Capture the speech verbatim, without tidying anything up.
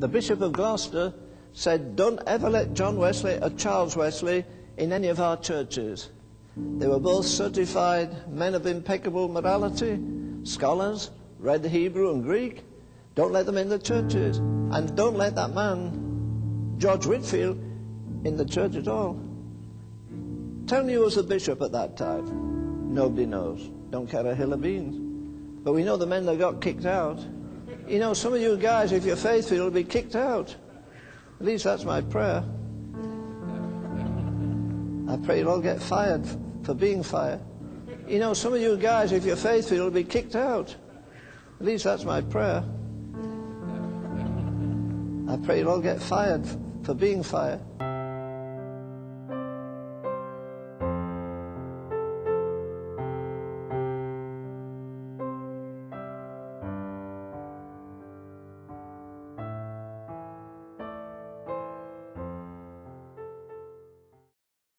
the Bishop of Gloucester said, don't ever let John Wesley or Charles Wesley in any of our churches. They were both certified men of impeccable morality, scholars, read Hebrew and Greek. Don't let them in the churches. And don't let that man, George Whitefield, in the church at all. Tell me who was the bishop at that time. Nobody knows. Don't care a hill of beans. But we know the men that got kicked out. You know, some of you guys, if you're faithful, will be kicked out. At least that's my prayer. I pray you'll all get fired for being fired. You know, some of you guys, if you're faithful, you'll be kicked out. At least that's my prayer. I pray you'll all get fired for being fired.